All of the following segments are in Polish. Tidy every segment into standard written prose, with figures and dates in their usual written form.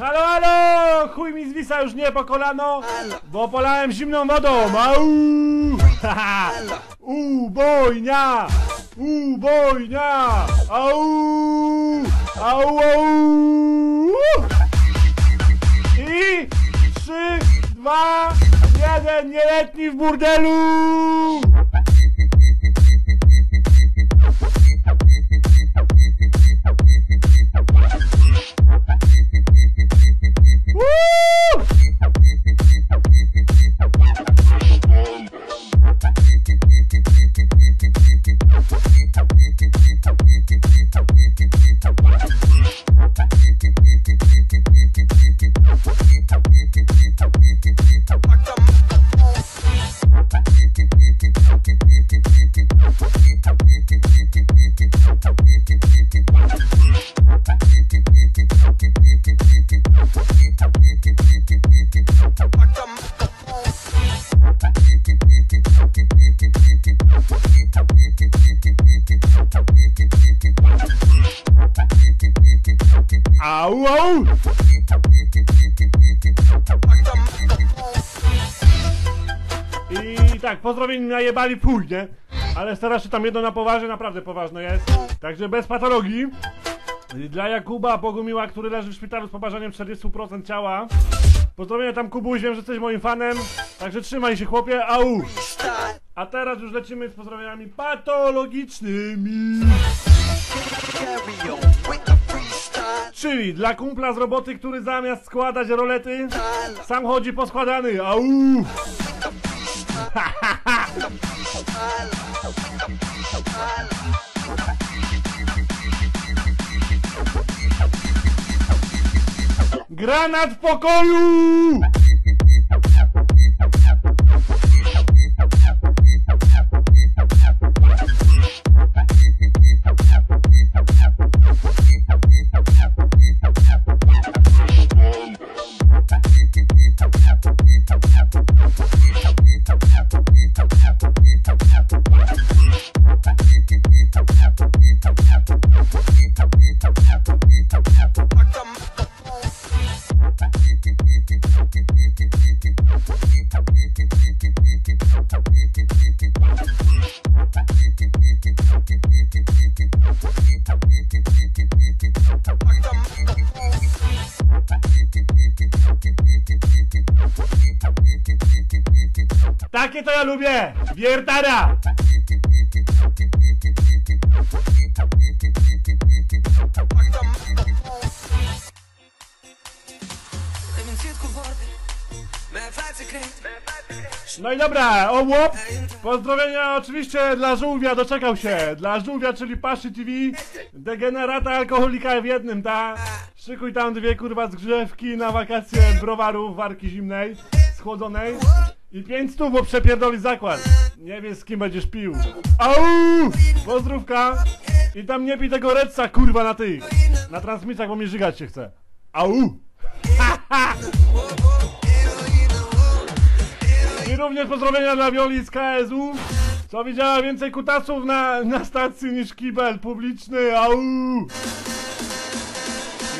Halo, halo! Chuj mi zwisa już nie po kolano, bo polałem zimną wodą. Haha! Ubojnia! Ubojnia! Au! Au! Au! I 3, 2, 1, nieletni w burdelu! Au, au! I tak, pozdrowień najebali później, ale starasz się tam jedno na poważnie, naprawdę poważne jest. Także bez patologii. Dla Jakuba Bogumiła, który leży w szpitalu z poważaniem 40% ciała. Pozdrowienia tam, Kubuś, wiem, że jesteś moim fanem. Także trzymaj się, chłopie, au! A teraz już lecimy z pozdrowieniami patologicznymi. Czyli dla kumpla z roboty, który zamiast składać rolety, sam chodzi poskładany. Au! Granat w pokoju! Takie to ja lubię! Wiertara! No i dobra, ołop! Pozdrowienia oczywiście dla żółwia, doczekał się! Dla żółwia, czyli Paszy TV, degenerata alkoholika w jednym, ta! Szykuj tam 2 kurwa zgrzewki na wakacje browarów, warki zimnej, schłodzonej. I 500, bo przepierdoli zakład. Nie wiesz, z kim będziesz pił. Au! Pozdrówka! I tam nie pij tego Redsa, kurwa, na tych. Na transmisjach, bo mnie żygać się chce. Au! Ha, ha! I również pozdrowienia dla Wioli z KSU, co widziała więcej kutasów na stacji niż kibel publiczny. Au!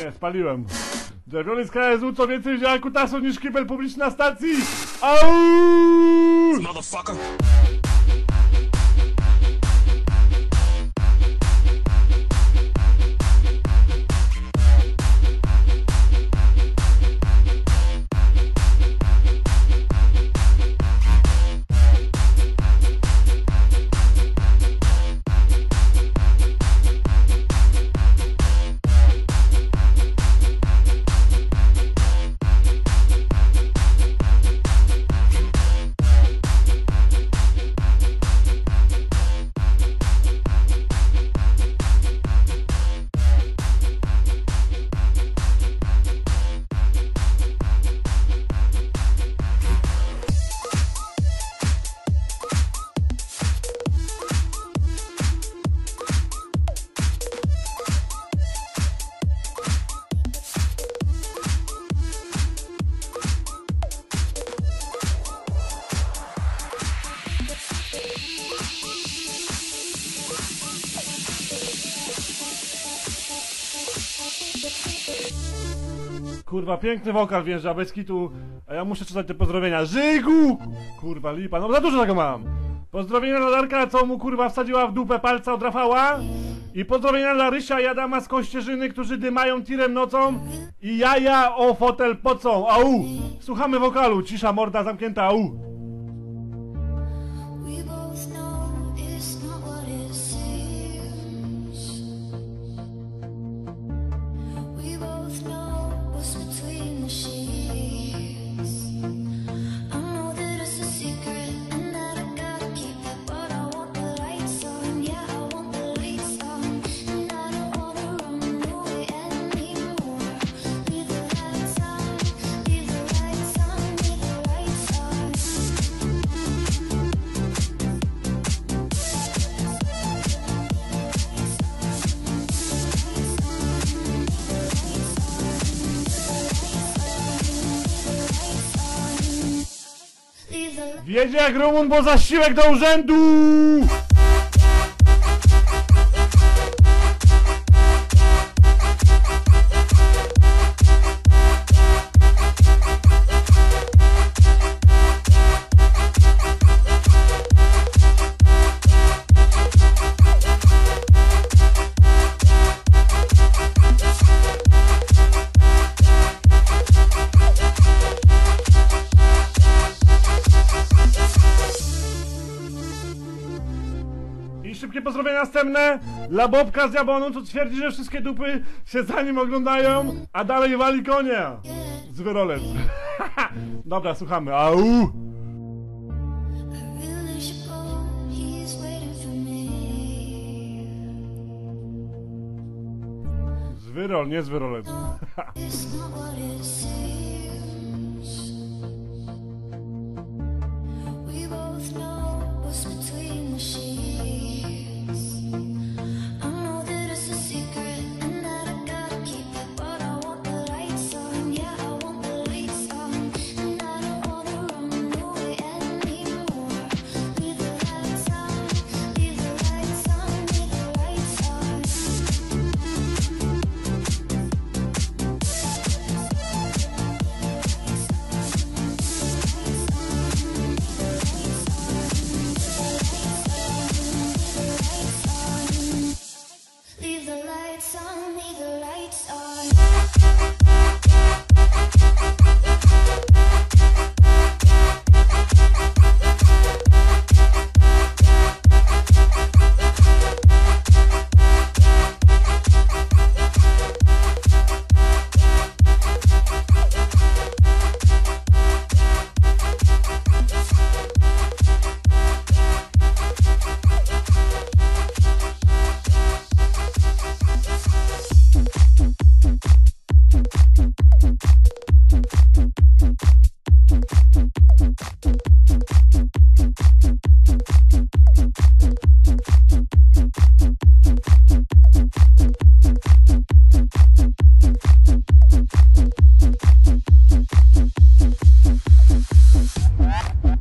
Nie, spaliłem. Dla Wioli z KSU, co więcej widziała kutasów niż kibel publiczny na stacji. Au! Motherfucker. Kurwa, piękny wokal wjeżdża, bez kitu. A ja muszę czytać te pozdrowienia. Żygu! Kurwa, lipa, no za dużo tego mam. Pozdrowienia dla Darka, co mu kurwa wsadziła w dupę palca od Rafała. I pozdrowienia dla Rysia i Adama z Kościerzyny, którzy dymają tirem nocą. I jaja o fotel pocą, au! Słuchamy wokalu, cisza, morda zamknięta, au! Jedzie jak Rumun, bo zasiłek do urzędu! Następne dla Bobka z Jabonu, co twierdzi, że wszystkie dupy się za nim oglądają, a dalej wali konia z wyrolem. Dobra, słuchamy. Au! Z wyrol, nie z wyrolem.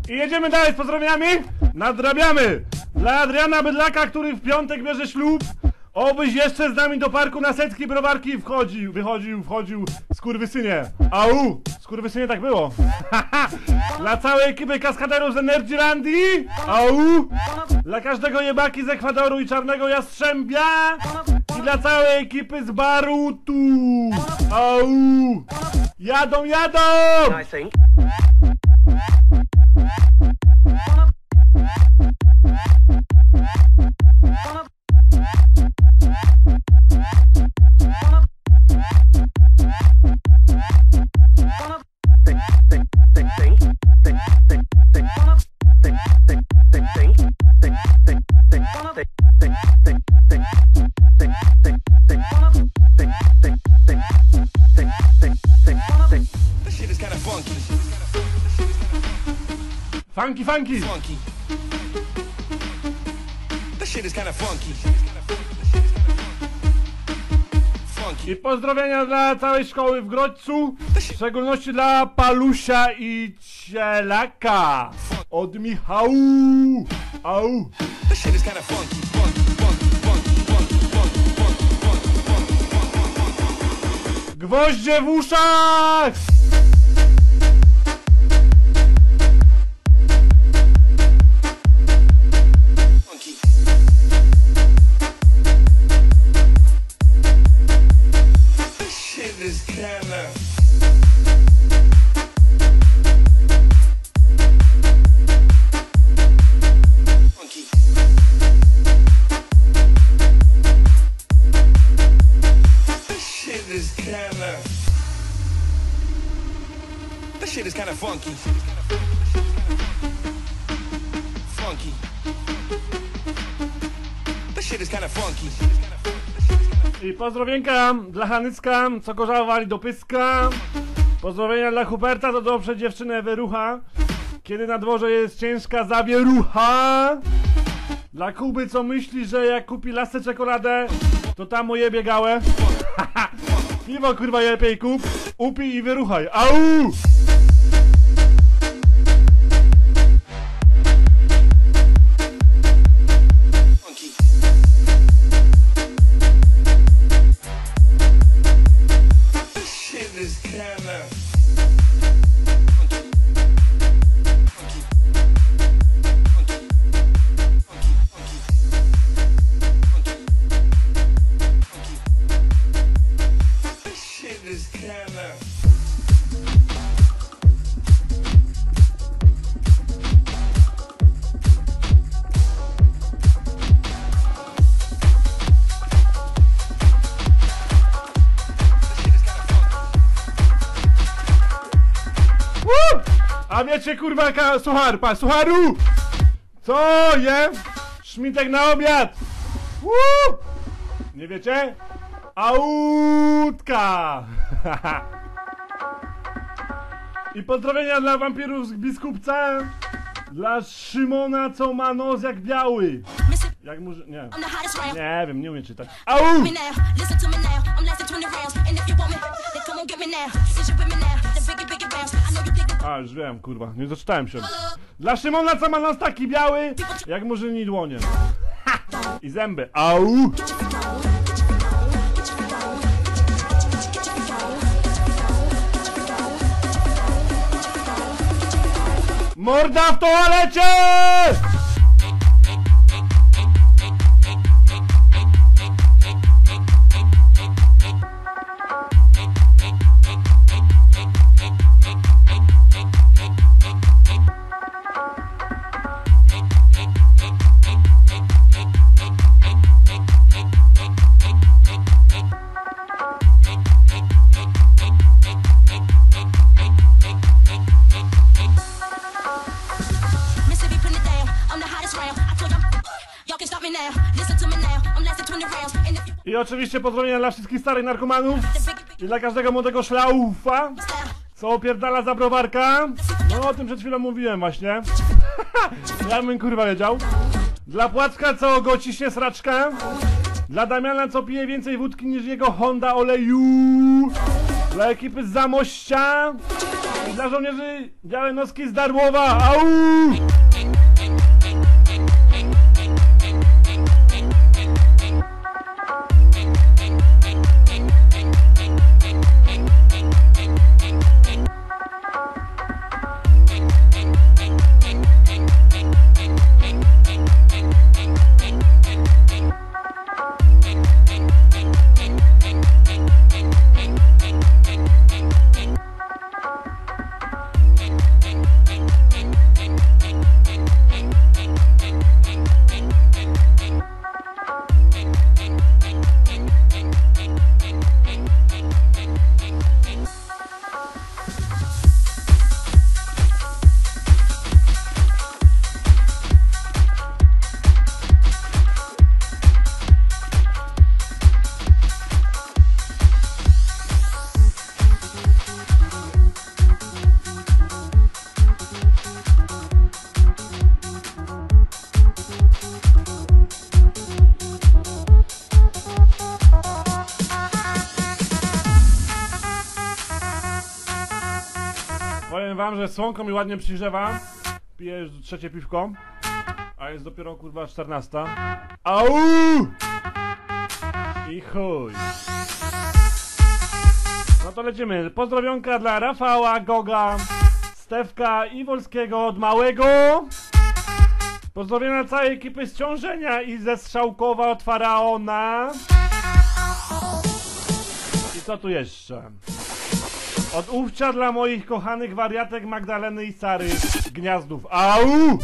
Jedziemy dalej z pozdrowieniami, nadrabiamy! Dla Adriana Bydlaka, który w piątek bierze ślub, obyś jeszcze z nami do parku na setki browarki wchodził, wychodził, wchodził, skurwysynie. Au! Skurwysynie tak było. Dla całej ekipy kaskaderów z Energylandii, au! Dla każdego jebaki z Ekwadoru i czarnego jastrzębia i dla całej ekipy z Barutu, au! Jadą, jadą! Funky, funky. I pozdrowienia dla całej szkoły w Grodźcu, w szczególności dla Palusia i Cielaka od Michału. Au. Gwoździe w uszach! Funky, funky. This shit is kind of funky. I pozdrowienka dla Hanycka, co gorzało wali do pyska. Pozdrowienia dla Huberta, to dobrze dziewczynę wyrucha. Kiedy na dworze jest ciężka zawierucha. Dla Kuby, co myśli, że jak kupi lasę czekoladę, to tam mu je biegałe. Piwo kurwa je lepiej kup, upij i wyruchaj. Au! Wiecie kurwa sucharpa, sucharu! Co je? Szmitek na obiad! Woo! Nie wiecie? Autka! I pozdrowienia dla wampirów z Biskupca. Dla Szymona, co ma nos jak biały. Jak może... nie. Nie wiem, nie umiem czytać. Au! A, już wiem, kurwa, nie zaczytałem się. Dla Szymona, co ma nos taki biały, jak murzyni dłonie. Ha! I zęby. Au! Morda w toalecie! I oczywiście pozdrowienia dla wszystkich starych narkomanów i dla każdego młodego szlaufa, co opierdala za browarka. No o tym przed chwilą mówiłem właśnie. Ja bym kurwa wiedział. Dla Płacka, co go ciśnie sraczka. Dla Damiana, co pije więcej wódki niż jego Honda oleju. Dla ekipy z Zamościa. I dla żołnierzy białe noski z Darłowa. Au! Wam, że słonko mi ładnie przygrzewa. Piję trzecie piwko, a jest dopiero kurwa 14. Au! I chuj! No to lecimy. Pozdrowionka dla Rafała, Goga, Stefka i Wolskiego od Małego. Pozdrowienia całej ekipy z Ciążenia i ze Strzałkowa od Faraona. I co tu jeszcze? Od Ówcia dla moich kochanych wariatek Magdaleny i Sary Gniazdów. Au!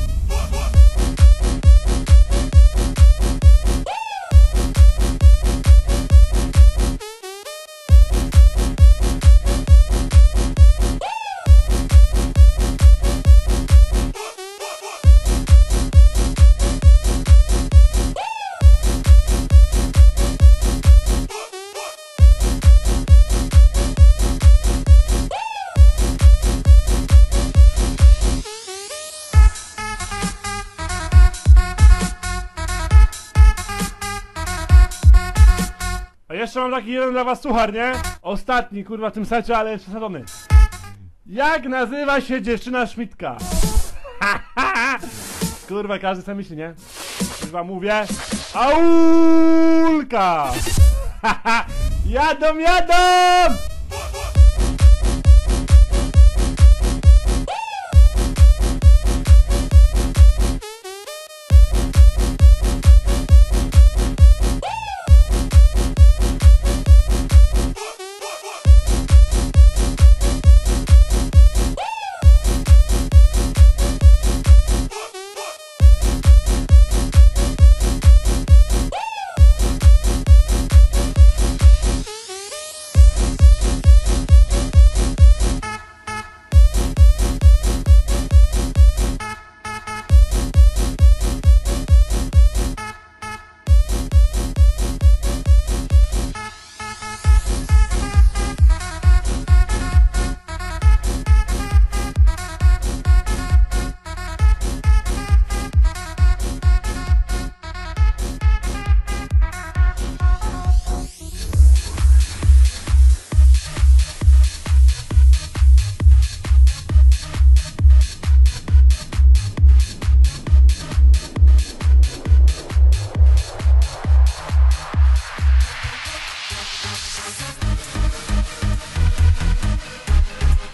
Jeszcze mam taki jeden dla was suchar, nie? Ostatni, kurwa, w tym sacie, ale jest przesadzony. Jak nazywa się dziewczyna Szmitka? Kurwa, każdy sobie myśli, nie? Kurwa, mówię. Aulka! Jadą, jadą!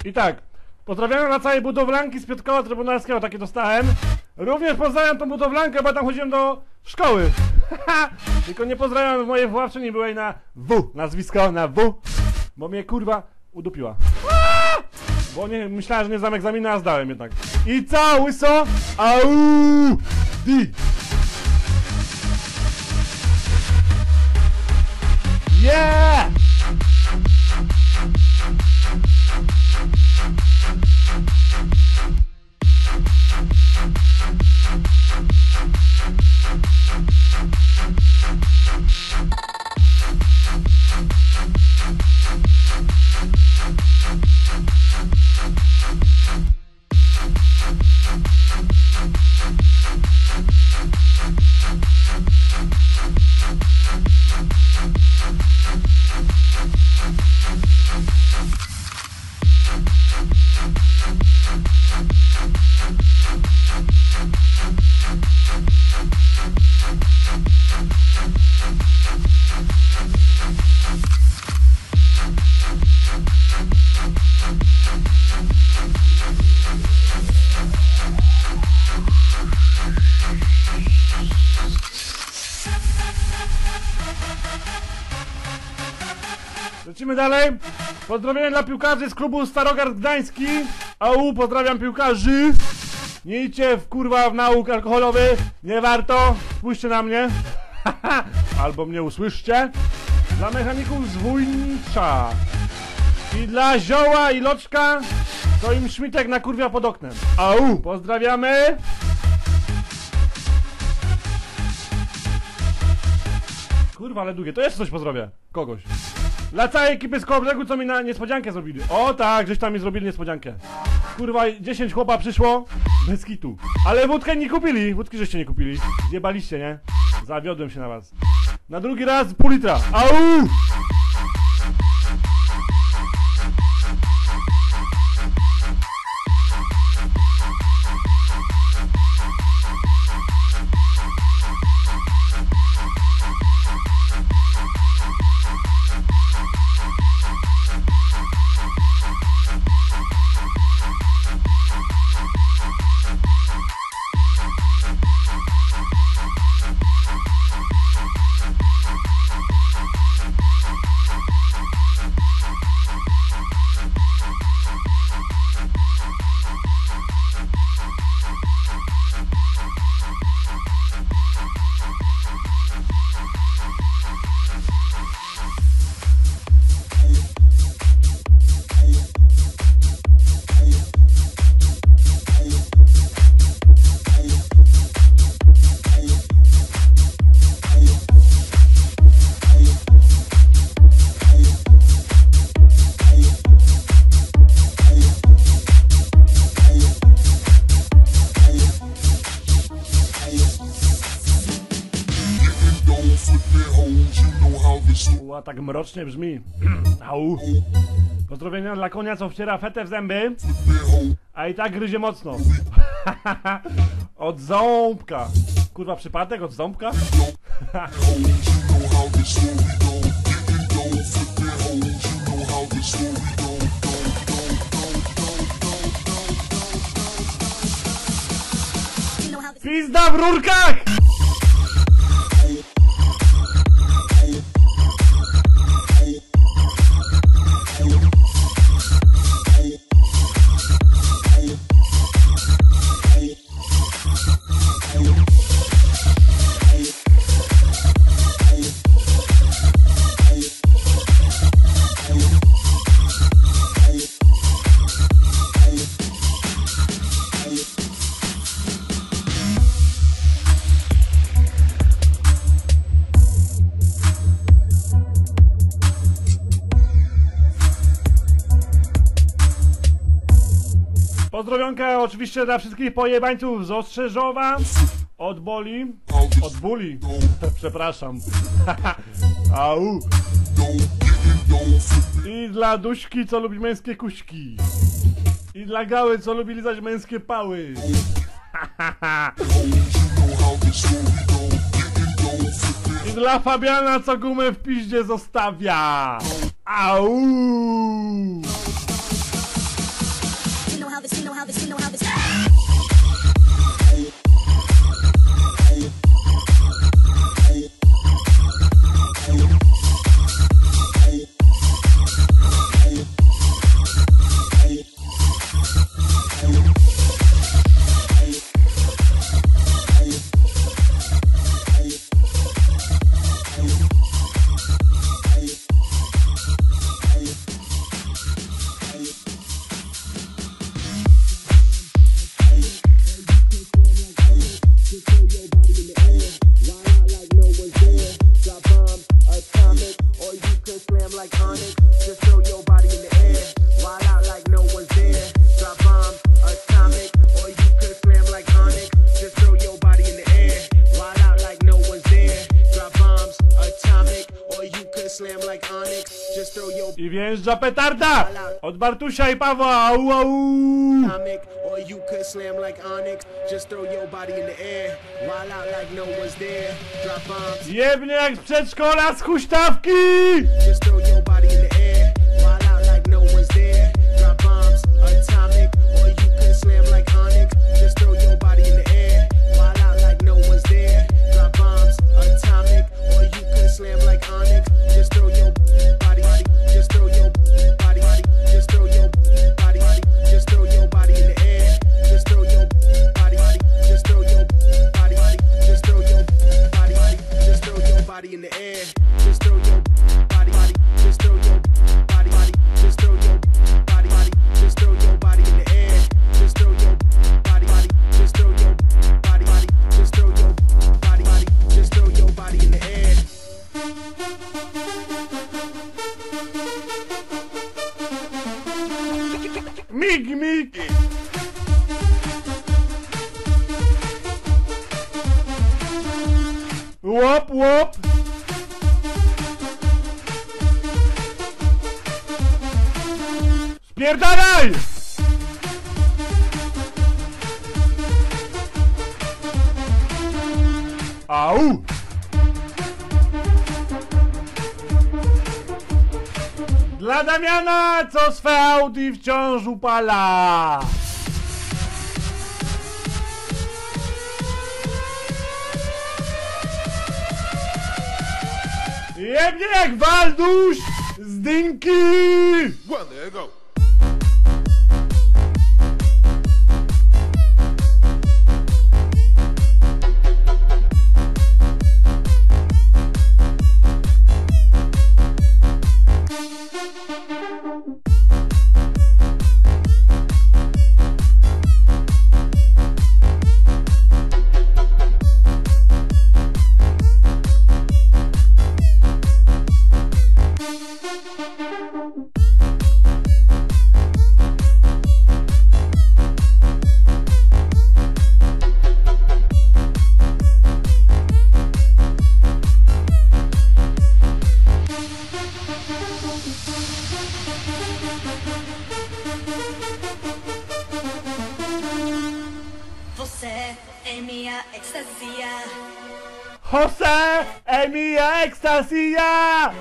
I tak, pozdrawiam na całej budowlanki z Piotrkowa Trybunalskiego, takie dostałem. Również pozdrawiam tą budowlankę, bo tam chodziłem do szkoły. Tylko nie pozdrawiam mojej wychowawczyni byłej na W, nazwisko na W, bo mnie kurwa udupiła. Bo nie, myślałem, że nie znam egzaminu, a zdałem jednak. I co, łyso? Au! Di! Yeah! Lecimy dalej. Pozdrowienia dla piłkarzy z klubu Starogard Gdański. Au, pozdrawiam piłkarzy. Nie idźcie w kurwa w nauk alkoholowych. Nie warto. Spójrzcie na mnie. Albo mnie usłyszcie. Dla mechaników z Wójnicza. I dla Zioła i Loczka. To im Szmitek nakurwia pod oknem. Au, pozdrawiamy. Kurwa, ale długie. To jeszcze coś pozdrowię. Kogoś. Dla całej ekipy z Kołobrzegu, co mi na niespodziankę zrobili. O tak, żeś tam mi zrobili niespodziankę. Kurwa, 10 chłopa przyszło, bez kitu. Ale wódkę nie kupili, wódki żeście nie kupili. Zjebaliście, nie? Zawiodłem się na was. Na drugi raz pół litra. Au! mrocznie brzmi. Au. Pozdrowienia dla konia, co wciera fetę w zęby, a i tak gryzie mocno. Od ząbka. Kurwa, przypadek? Od ząbka? Pizda w rurkach! Pozdrowionka oczywiście dla wszystkich pojebańców z Ostrzeżowa, od bóli, przepraszam, au, i dla Duśki, co lubi męskie kuśki, i dla Gały, co lubi lizać męskie pały, i dla Fabiana, co gumę w piździe zostawia, au. I wjeżdża petarda! Od Bartusia i Pawła! Au, au! Jebnie jak z przedszkola z huśtawki! Łop, łop! Spierdalaj! Au! Dla Damiana, co swe Audi wciąż upala! Jebnie jak Waldusz z Dynki! One, there you go. Você é minha extasia. Você é minha extasia.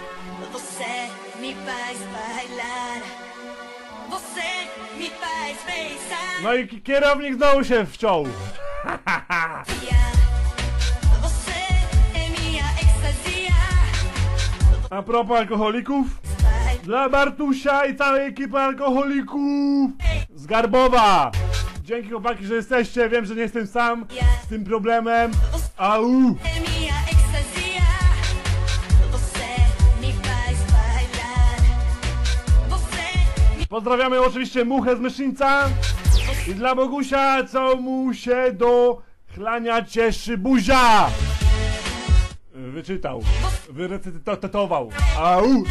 Você me faz bailar. Você me faz pensar. No i kierownik znowu się wciął. A propos alkoholików, dla Bartusia i całej ekipy alkoholików z Garbowa. Dzięki chłopaki, że jesteście, wiem, że nie jestem sam z tym problemem. Au! Pozdrawiamy oczywiście Muchę z Myszyńca i dla Bogusia, co mu się do chlania cieszy buzia. Wyczytał, wyrecytował. Au!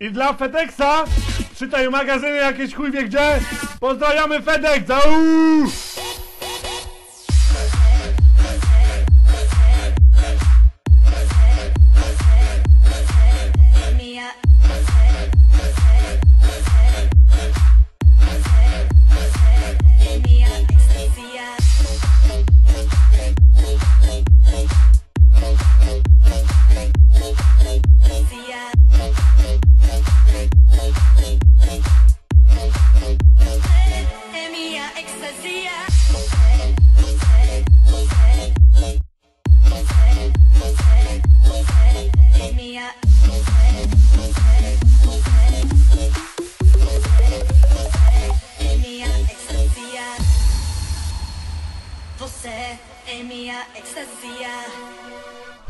I dla Fedexa, czytaj magazyny jakieś chuj wie gdzie, pozdrawiamy Fedex, au!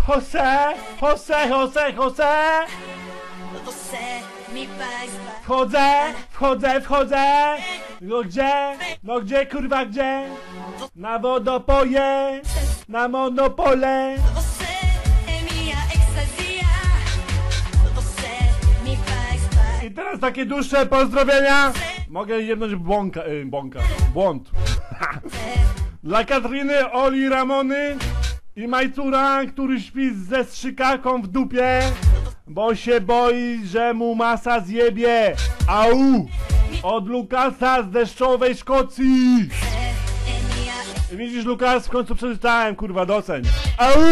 Jose, Jose, Jose, Jose. Wchodzę, wchodzę, wchodzę. No gdzie? No gdzie, kurwa, gdzie? Na wodopoje, na monopole. I teraz takie dłuższe pozdrowienia. Mogę jednąć błąd. Dla Katriny, Oli, Ramony i Majcura, który śpi ze strzykaką w dupie, bo się boi, że mu masa zjebie. Au! Od Lukasa z deszczowej Szkocji. I widzisz, Lukas, w końcu przeczytałem, kurwa, doceń. Au!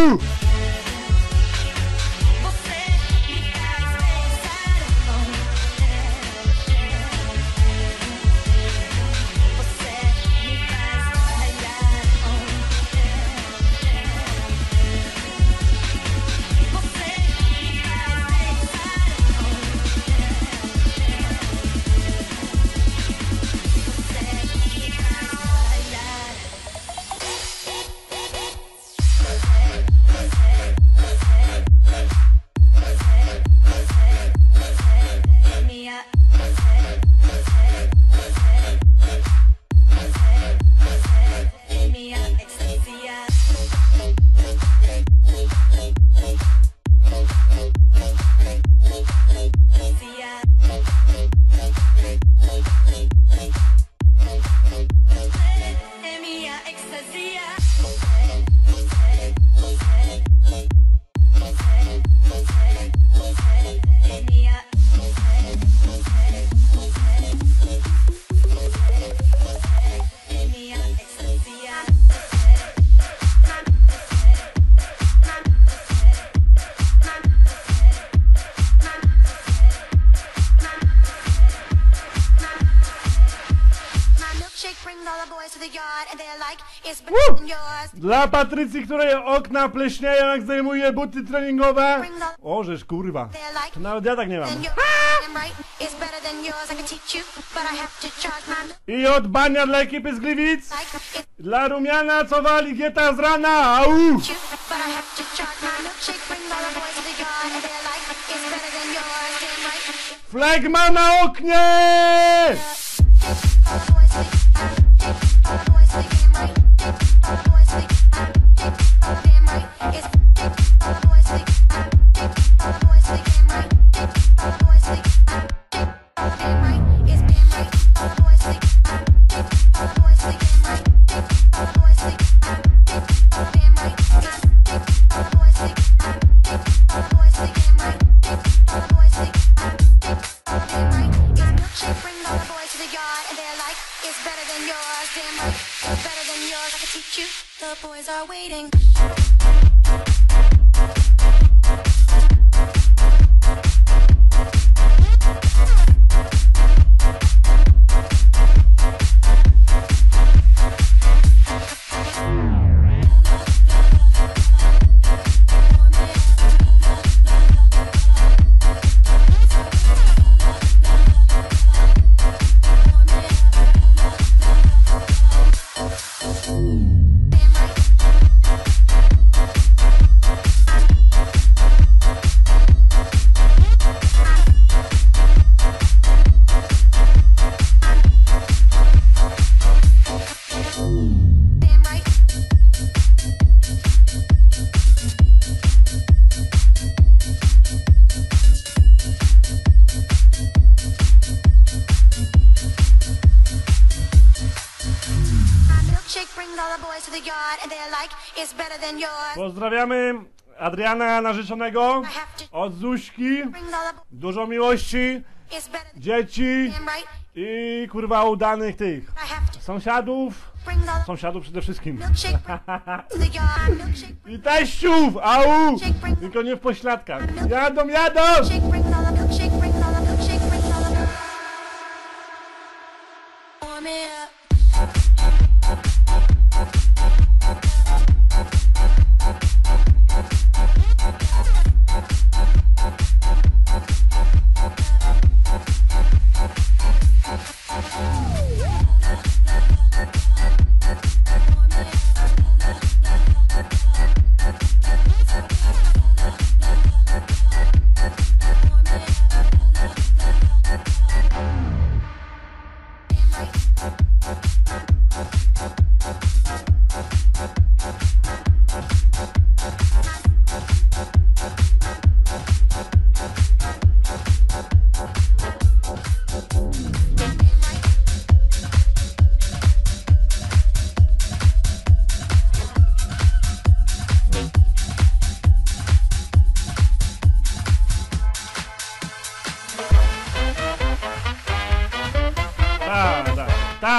Dla Patrycji, której okna pleśnieją, jak zdejmuje buty treningowe. O, żeż kurwa, to nawet ja tak nie mam. I od Bania dla ekipy z Gliwic. Dla Rumiana, co wali gieta z rana. Au! Flagma na oknie! The boys are waiting. Pozdrawiamy Adriana narzeczonego od Zuśki, dużo miłości, dzieci i kurwa udanych tych sąsiadów przede wszystkim i teściów, au, tylko nie w pośladkach, jadą!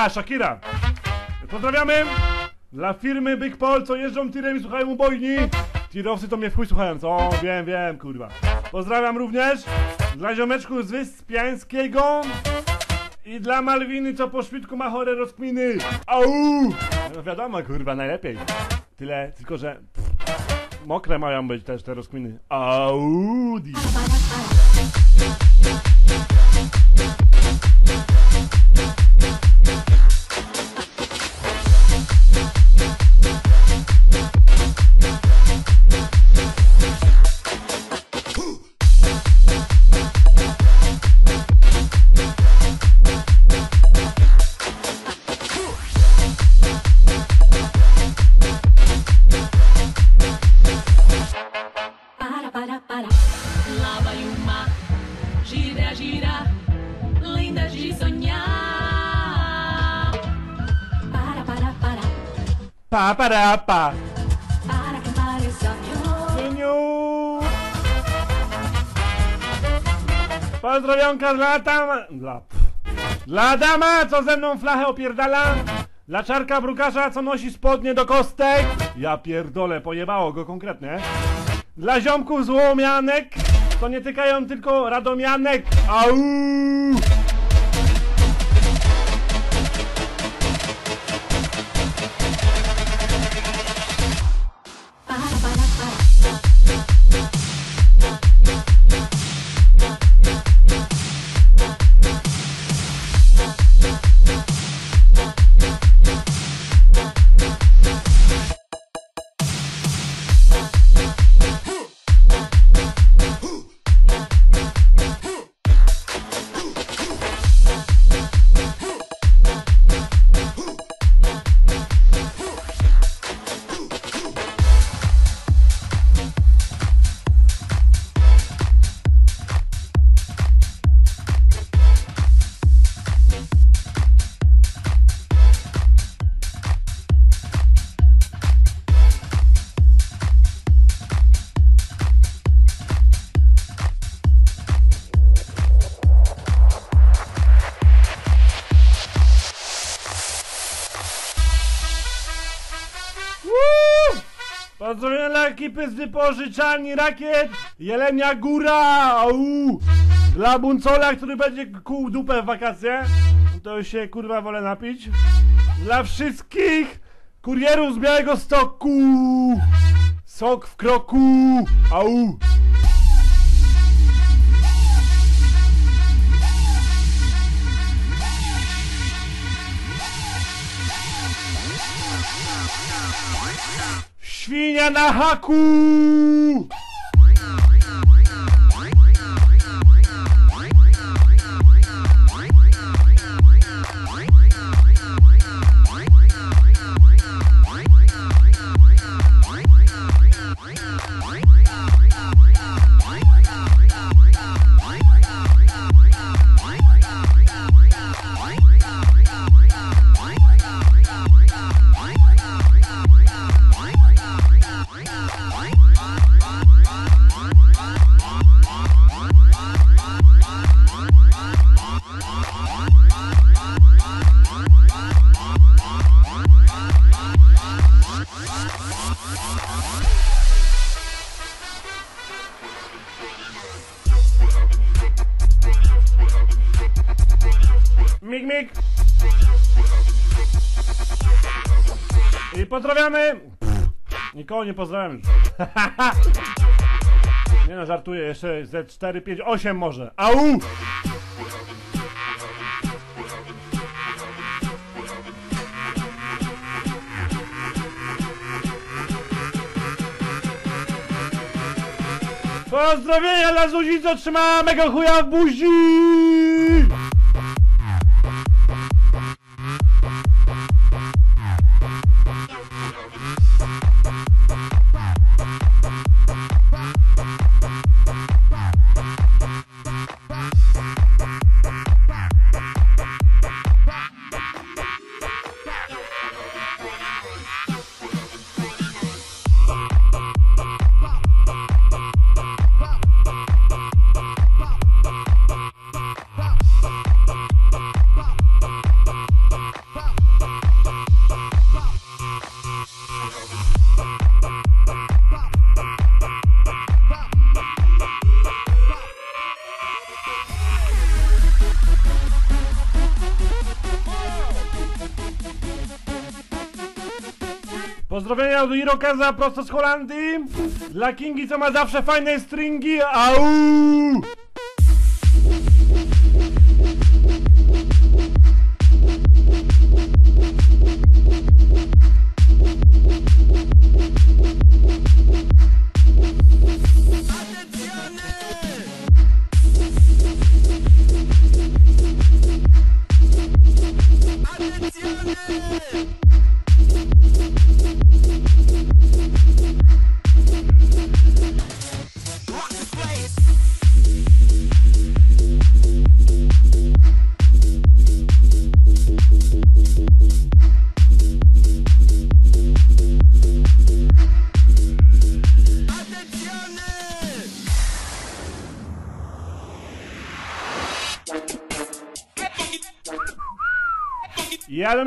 Shakira. Pozdrawiamy dla firmy Big Pol, co jeżdżą tirem i słuchają Ubojni. Tirowcy to mnie w chuj słuchają, co? Wiem, kurwa. Pozdrawiam również dla ziomeczków z Wyspiańskiego i dla Malwiny, co po szpitku ma chore rozkminy. Au! No wiadomo, kurwa, najlepiej. Tyle, tylko że mokre mają być też te rozkminy. Audi. Parapa. Pozdrowionka dla dama, co ze mną flachę opierdala. Dla czarka brukarza, co nosi spodnie do kostek. Ja pierdolę, pojebało go konkretnie. Dla ziomków z Łomianek, to nie tykają tylko radomianek. Au! Pozdrowienia ekipy z wypożyczalni rakiet Jelenia Góra! Au! Dla Buncola, który będzie kół dupę w wakacje, to już się kurwa wolę napić. Dla wszystkich kurierów z Białego Stoku! Sok w kroku! Au! Świnia na haku! I pozdrawiamy! Nikogo nie pozdrawiam. Nie no, żartuję, jeszcze ze 4, 5, 8 może. Au! Pozdrowienia dla Zuzi, co trzyma mego chuja w buzi! Pozdrowienia od Irokaza prosto z Holandii. Dla Kingi, co ma zawsze fajne stringi. Au!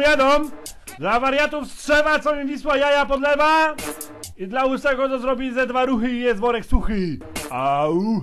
Jadą! Dla wariatów strzewa, co mi Wisła jaja podlewa. I dla łysego, co zrobi ze 2 ruchy i jest worek suchy. Au!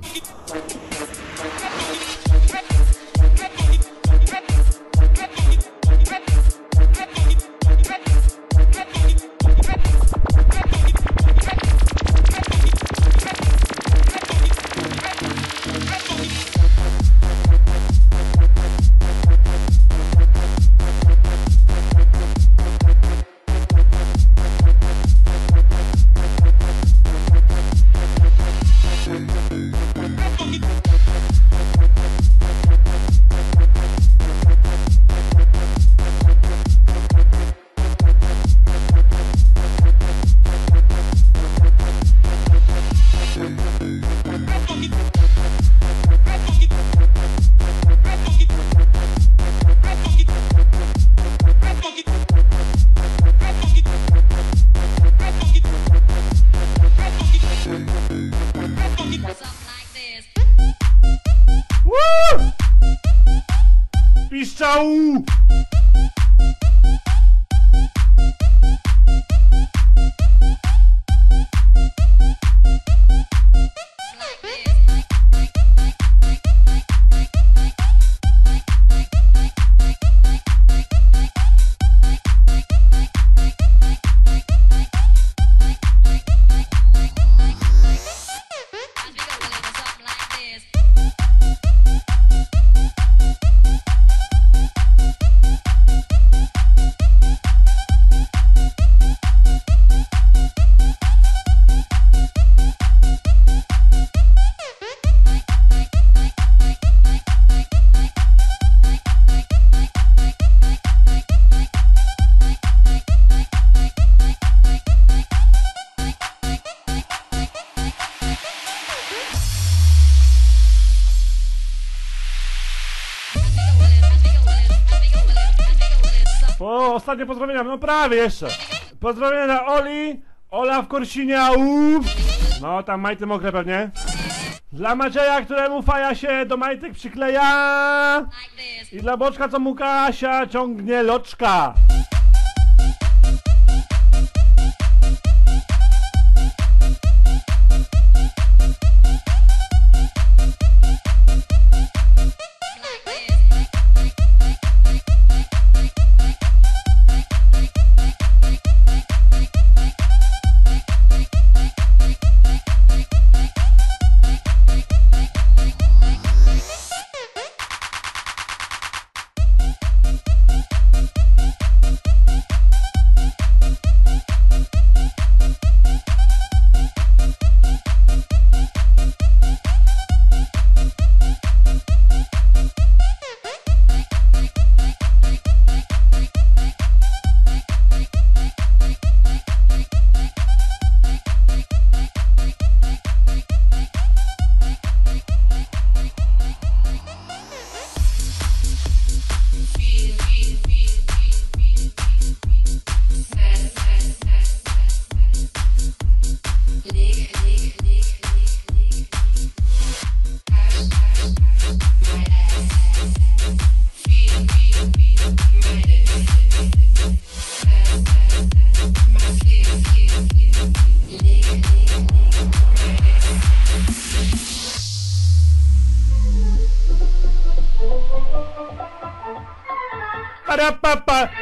Piszczał! Po ostatnie pozdrowienia, no prawie jeszcze. Pozdrowienia na Oli, Ola w Korsinie, uff. No tam majty mokre pewnie. Dla Macieja, któremu faja się do majtek przykleja. I dla Boczka, co mu Kasia ciągnie loczka.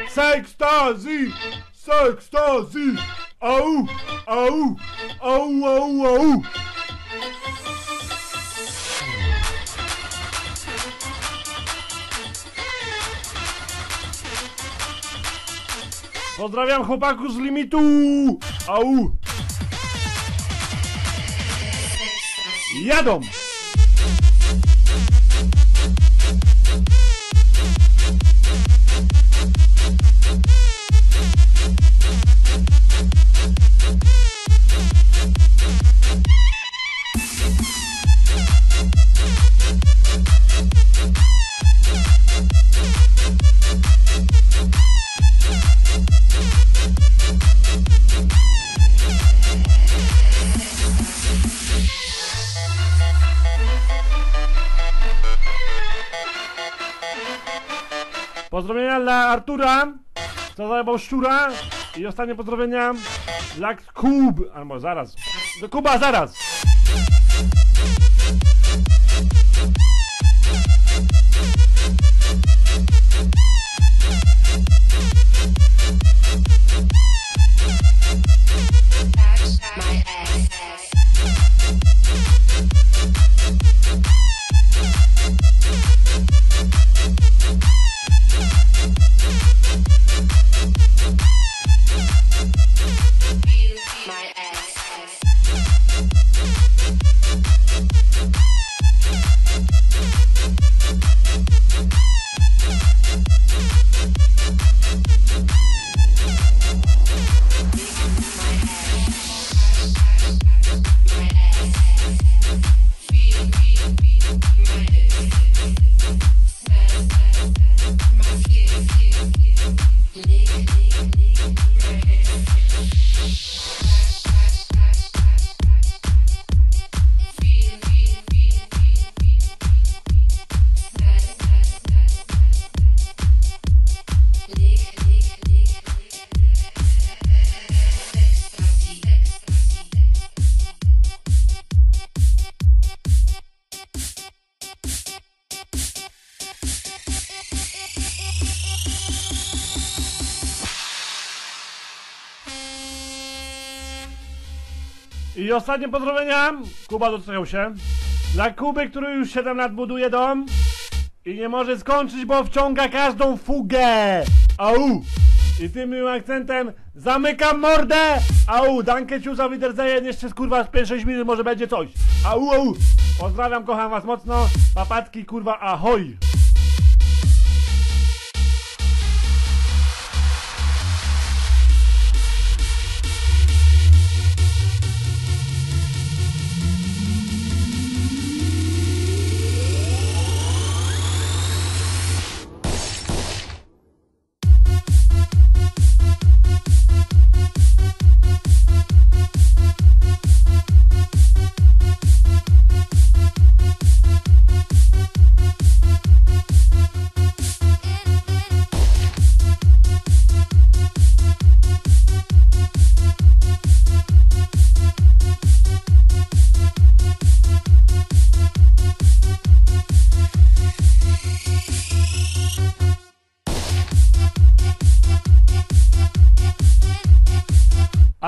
Sekstazy, sekstazy, au, au, au, au, au. Pozdrawiam chłopaków z limitu, au. Jadą. Pozdrowienia dla Artura, co zajebał szczura, i ostatnie pozdrowienia dla Kub, albo zaraz, do Kuba zaraz. I ostatnie pozdrowienia, Kuba doczekał się, dla Kuby, który już 7 lat buduje dom i nie może skończyć, bo wciąga każdą fugę. Au! I tym miłym akcentem zamykam mordę. Au! Danke, ciu za wiedersehen, jeszcze kurwa 5-6 minut może będzie coś. Au, au! Pozdrawiam, kocham was mocno, papatki kurwa, ahoj!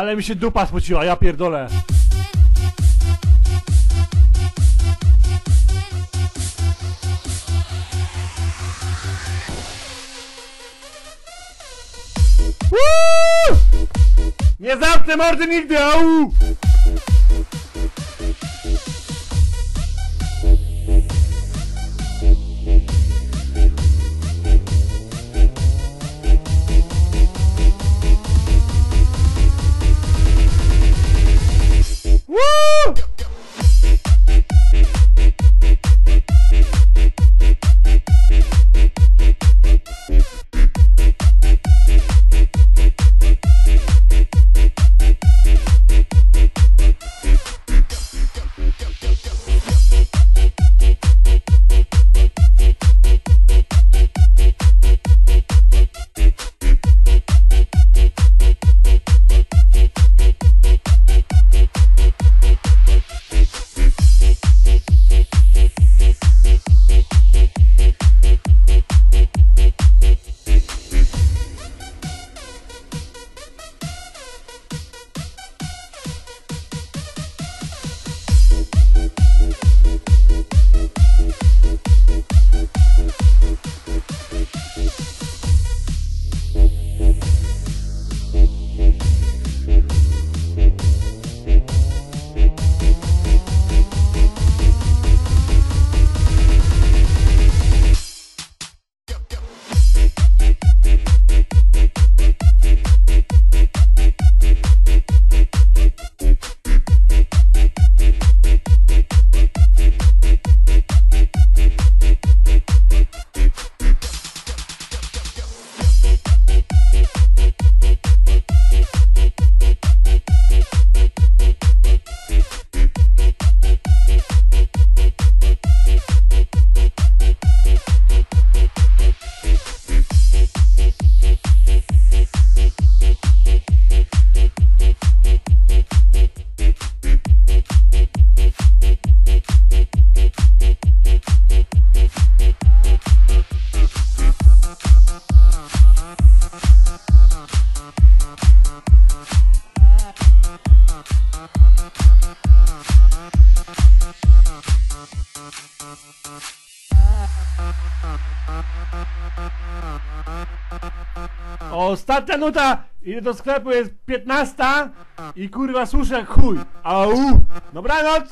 Ale mi się dupa spociła, ja pierdolę. Uuu! Nie zamknę mordy nigdy, au! Ostatnia nuta, idę do sklepu, jest 15 i kurwa słyszę jak chuj. Au! Dobranoc!